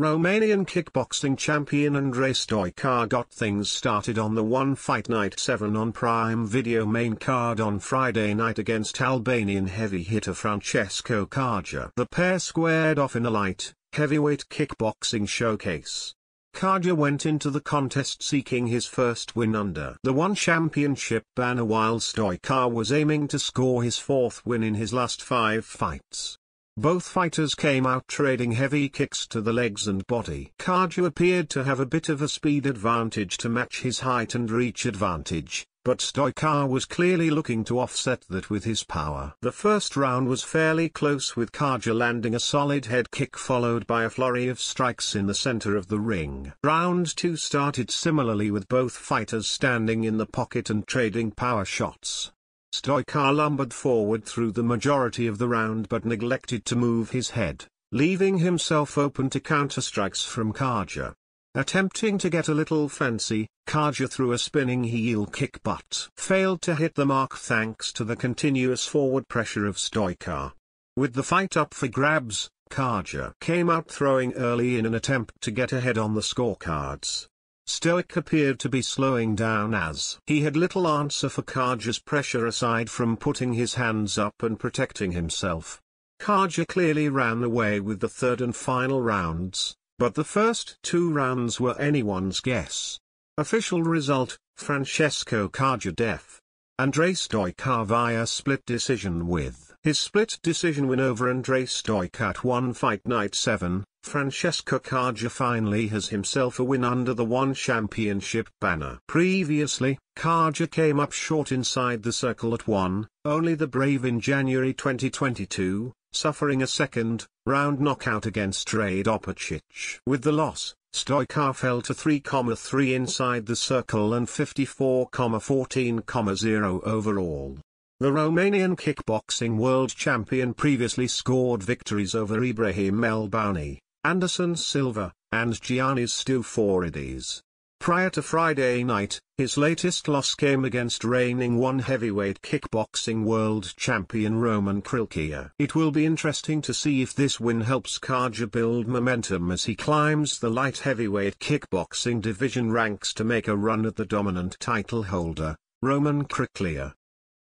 Romanian kickboxing champion Andrei Stoica got things started on the One Fight Night 7 on Prime Video main card on Friday night against Albanian heavy hitter Françesko Xhaja. The pair squared off in a light, heavyweight kickboxing showcase. Xhaja went into the contest seeking his first win under the One Championship banner, while Stoica was aiming to score his fourth win in his last 5 fights. Both fighters came out trading heavy kicks to the legs and body. Xhaja appeared to have a bit of a speed advantage to match his height and reach advantage, but Stoica was clearly looking to offset that with his power. The first round was fairly close, with Xhaja landing a solid head kick followed by a flurry of strikes in the center of the ring. Round 2 started similarly, with both fighters standing in the pocket and trading power shots. Stoica lumbered forward through the majority of the round but neglected to move his head, leaving himself open to counterstrikes from Xhaja. Attempting to get a little fancy, Xhaja threw a spinning heel kick but failed to hit the mark thanks to the continuous forward pressure of Stoica. With the fight up for grabs, Xhaja came out throwing early in an attempt to get ahead on the scorecards. Stoica appeared to be slowing down as he had little answer for Xhaja's pressure aside from putting his hands up and protecting himself. Xhaja clearly ran away with the third and final rounds, but the first 2 rounds were anyone's guess. Official result: Françesko Xhaja def. Andrei Stoica via split decision, with his split decision win over Andrei Stoica at One Fight Night 7. Françesko Xhaja finally has himself a win under the One Championship banner. Previously, Xhaja came up short inside the circle at One, Only the Brave in January 2022, suffering a second round knockout against Rade Opecic. With the loss, Stoica fell to 3-3 inside the circle and 54-14-0 overall. The Romanian kickboxing world champion previously scored victories over Ibrahim Elbauni, Anderson Silva, and Giannis Stouforides. Prior to Friday night, his latest loss came against reigning One heavyweight kickboxing world champion Roman Krilkia. It will be interesting to see if this win helps Xhaja build momentum as he climbs the light heavyweight kickboxing division ranks to make a run at the dominant title holder, Roman Krilkia.